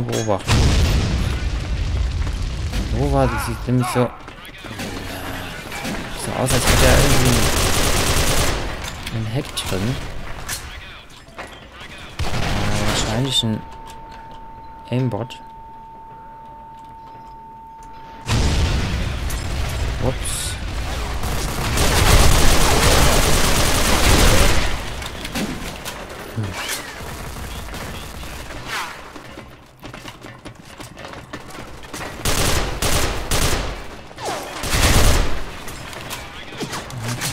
mal beobachten. Wo war das? Sieht nämlich so aus, als hätte er irgendwie ein Heck drin. Wahrscheinlich ein Aim-Bot. Ups.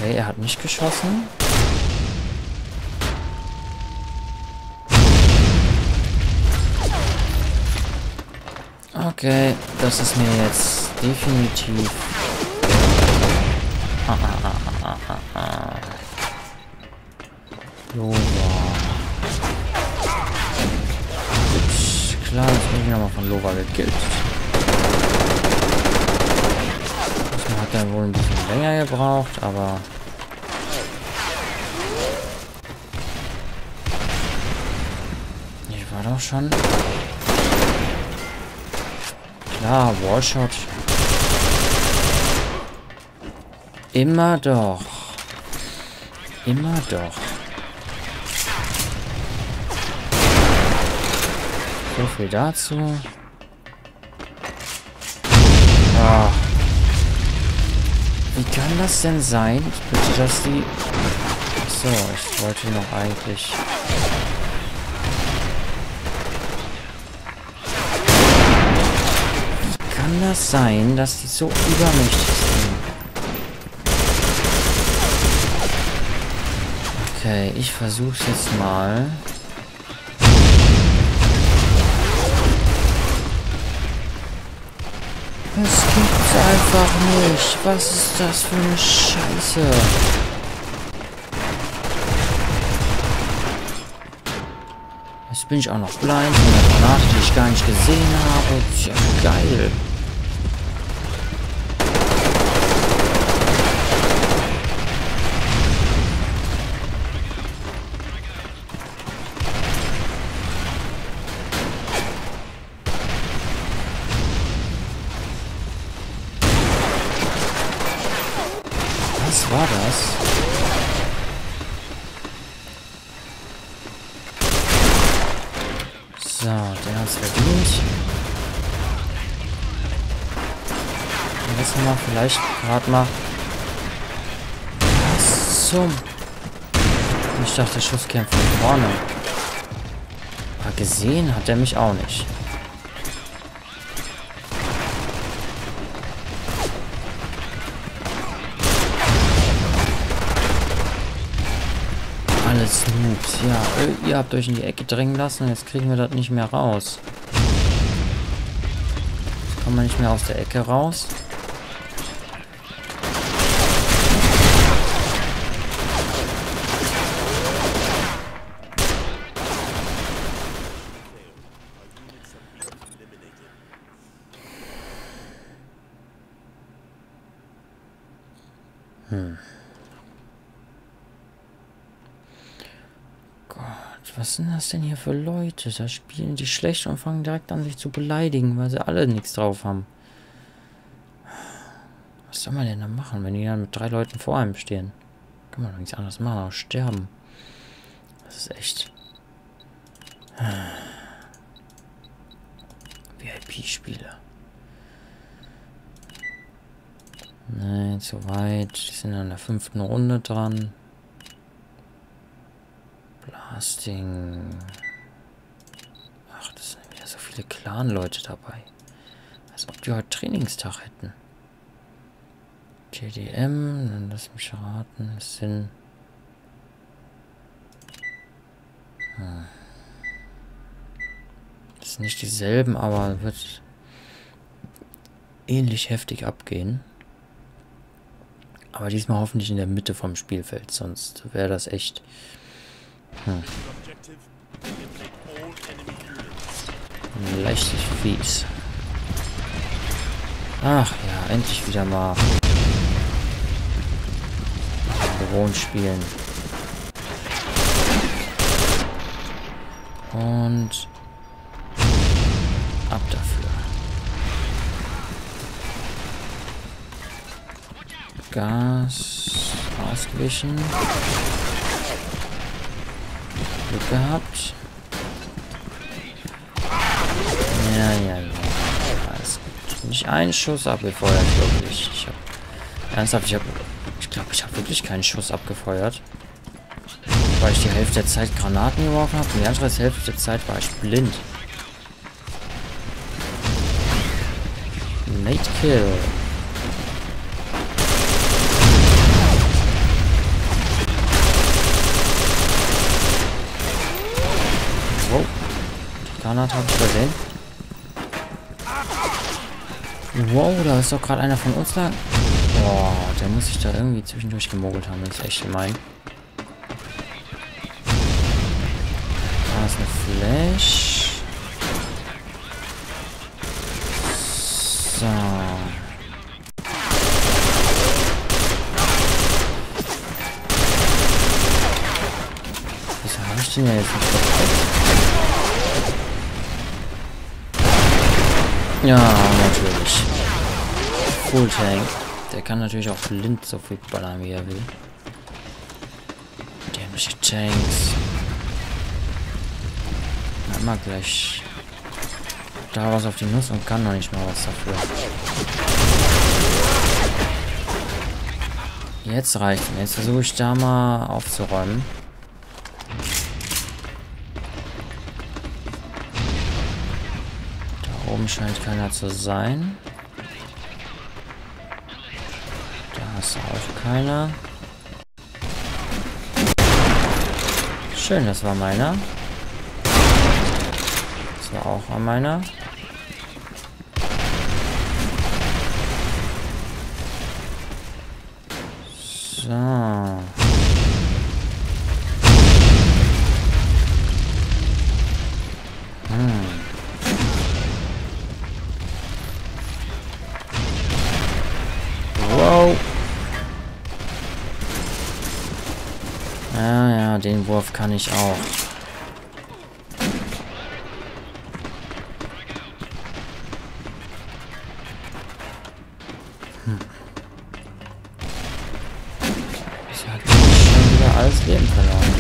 Okay, er hat nicht geschossen. Okay, das ist mir jetzt definitiv... So, klar, jetzt bin ich nochmal von Lova gekillt. Das hat dann wohl ein bisschen länger gebraucht, aber... Ich war doch schon... Klar, Wallshot. Immer doch. Immer doch. So viel dazu. Ach. Wie kann das denn sein? Ich bitte, dass die... Achso, ich wollte noch eigentlich... Wie kann das sein, dass die so übermächtig sind? Okay, ich versuch's jetzt mal. Das gibt's einfach nicht. Was ist das für eine Scheiße? Jetzt bin ich auch noch blind von der Granate, die ich gar nicht gesehen habe. Tja, geil. Was war das? So, der hat's verdient. Jetzt mal vielleicht gerade mal... Was zum... Ich dachte, der Schuss käme von vorne. Aber gesehen hat er mich auch nicht. Alles Noobs, ja. Ihr habt euch in die Ecke drängen lassen und jetzt kriegen wir das nicht mehr raus. Jetzt kommen wir nicht mehr aus der Ecke raus. Was sind das denn hier für Leute? Da spielen die schlecht und fangen direkt an, sich zu beleidigen, weil sie alle nichts drauf haben. Was soll man denn da machen, wenn die dann mit 3 Leuten vor einem stehen? Kann man doch nichts anderes machen, auch sterben. Das ist echt... VIP-Spiele. Nein, zu weit. Die sind an der 5. Runde dran. Blasting. Ach, das sind wieder so viele Clan-Leute dabei. Als ob die heute Trainingstag hätten. GDM, dann lass mich raten, es sind... Das sind nicht dieselben, aber wird ähnlich heftig abgehen. Aber diesmal hoffentlich in der Mitte vom Spielfeld, sonst wäre das echt... Leichtig fies. Ach ja, endlich wieder mal gewohnt spielen. Und Ab dafür. Gas ausgewichen. Glück gehabt. Ja. Alles gut. Nicht einen Schuss abgefeuert, wirklich. Ich glaube, ich habe wirklich keinen Schuss abgefeuert. Weil ich die Hälfte der Zeit Granaten geworfen habe und die andere Hälfte der Zeit war ich blind. Late Kill. Wow. Die Granate habe ich übersehen. Wow, da ist doch gerade einer von uns lang. Boah, der muss sich da irgendwie zwischendurch gemogelt haben. Das ist echt gemein. Da ist eine Flash. So. Wieso habe ich den ja jetzt nicht verpasst? Ja, natürlich. Full Tank. Der kann natürlich auch blind so viel ballern, wie er will. Dämliche Tanks. Na, mal gleich. Da was auf die Nuss und kann noch nicht mal was dafür. Jetzt reicht mir. Jetzt versuche ich da mal aufzuräumen. Da oben scheint keiner zu sein. Da ist auch keiner. Schön, das war meiner. Das war auch an meiner. So. Wow. Ja, den Wurf kann ich auch. Leben verloren.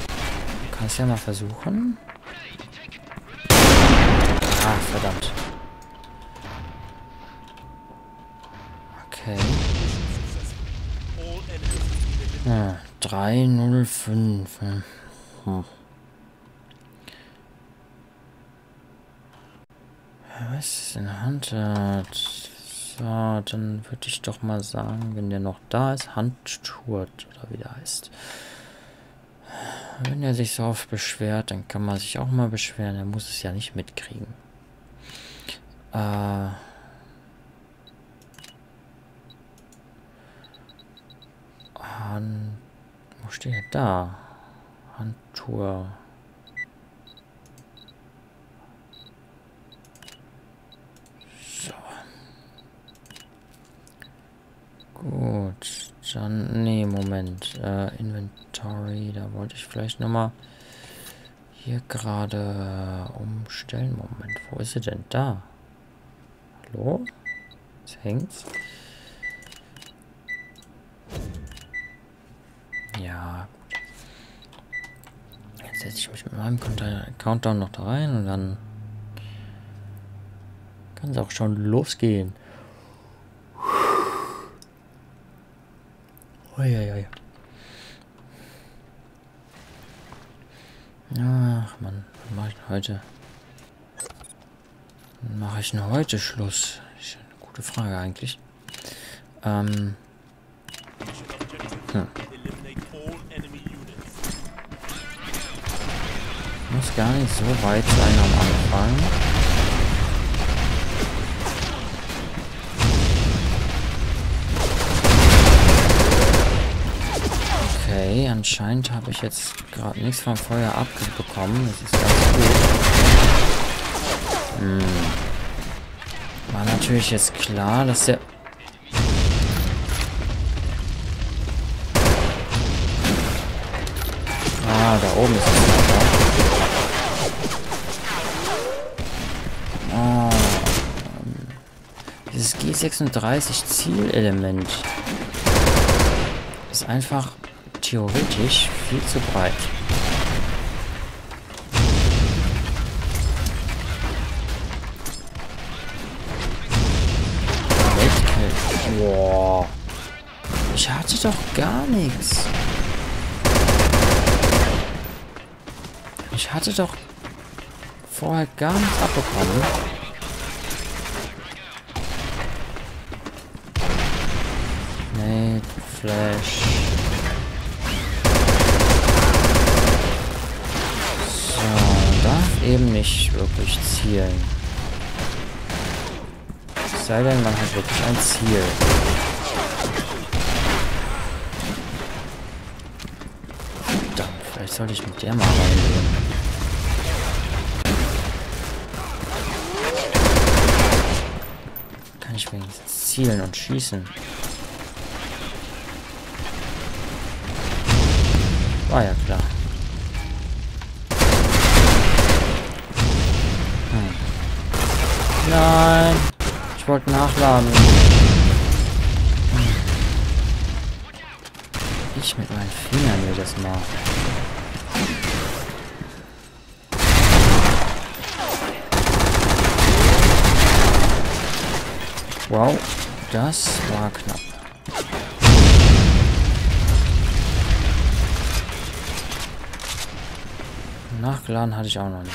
Du kannst ja mal versuchen. Ah, verdammt. Okay. Ja, 305. Was in der Hand hat. So, dann würde ich doch mal sagen, wenn der noch da ist, Handturt oder wie der heißt. Wenn er sich so oft beschwert, dann kann man sich auch mal beschweren. Er muss es ja nicht mitkriegen. Wo steht er da? Handturt. Gut, dann, nee, Moment, Inventory, da wollte ich vielleicht nochmal hier gerade umstellen. Moment, wo ist sie denn da? Hallo? Jetzt hängt's. Ja, gut. Jetzt setze ich mich mit meinem Countdown noch da rein und dann kann es auch schon losgehen. Uiuiui. Ach man, was mache ich denn heute? Mache ich denn heute Schluss? Ist eine gute Frage eigentlich. Muss gar nicht so weit sein am Anfang. Okay, anscheinend habe ich jetzt gerade nichts vom Feuer abbekommen. Das ist ganz gut. War natürlich jetzt klar, dass der... Ah, da oben ist es. Ah. Dieses G36 Zielelement ist einfach theoretisch viel zu breit. Boah. Ich hatte doch gar nichts. Ich hatte doch vorher gar nichts abbekommen. Nee, Flash. So, darf eben nicht wirklich zielen. Sei denn, man hat wirklich ein Ziel. Verdammt, vielleicht sollte ich mit der mal reingehen. Kann ich wenigstens zielen und schießen? War ja klar. Hm. Nein! Ich wollte nachladen. Ich mit meinen Fingern jedes Mal. Wow, das war knapp. Nachgeladen hatte ich auch noch nicht.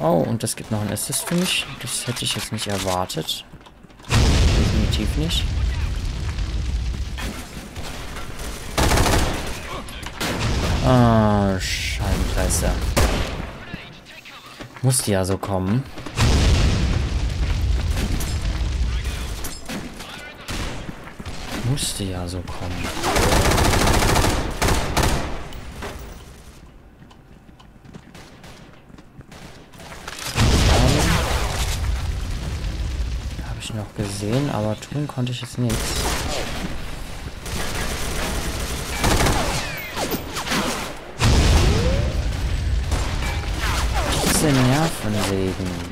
Oh, und das gibt noch einen Assist für mich. Das hätte ich jetzt nicht erwartet. Definitiv nicht. Ah, Scheibenpresse. Musste ja so kommen. Musste ja so kommen. Noch gesehen, aber tun konnte ich jetzt nichts.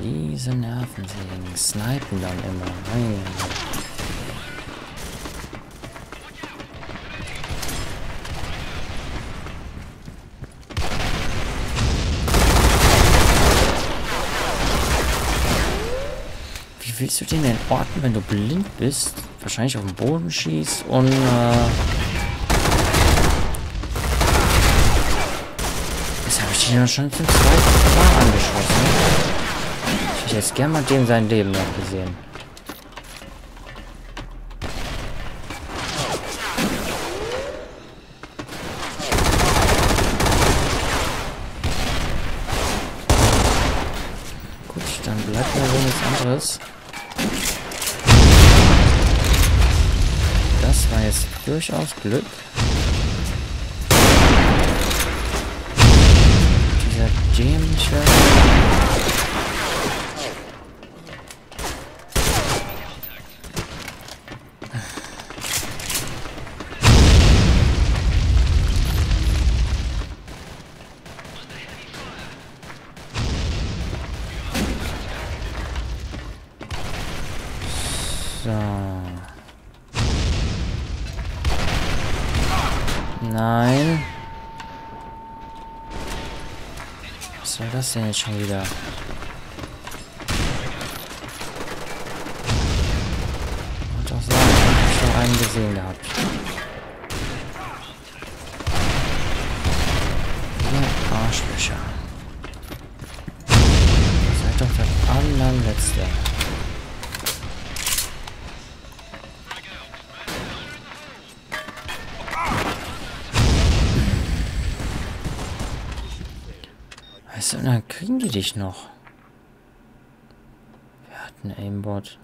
Diese Nervensägen, snipen dann immer. Nein. Willst du den orten, wenn du blind bist? Wahrscheinlich auf den Boden schießt und das habe ich den schon zum zweiten Mal angeschossen. Ich hätte jetzt gerne mal dem sein Leben noch gesehen. Gut, dann bleibt mir so nichts anderes. Das war jetzt durchaus Glück. Dieser dämliche... Nein. Was soll das denn jetzt schon wieder? Ich wollte auch sagen, ich habe schon einen gesehen gehabt. Ihr Arschlöcher. Seid doch das allerletzte. Und dann kriegen die dich noch. Wir hatten Aim-Bot.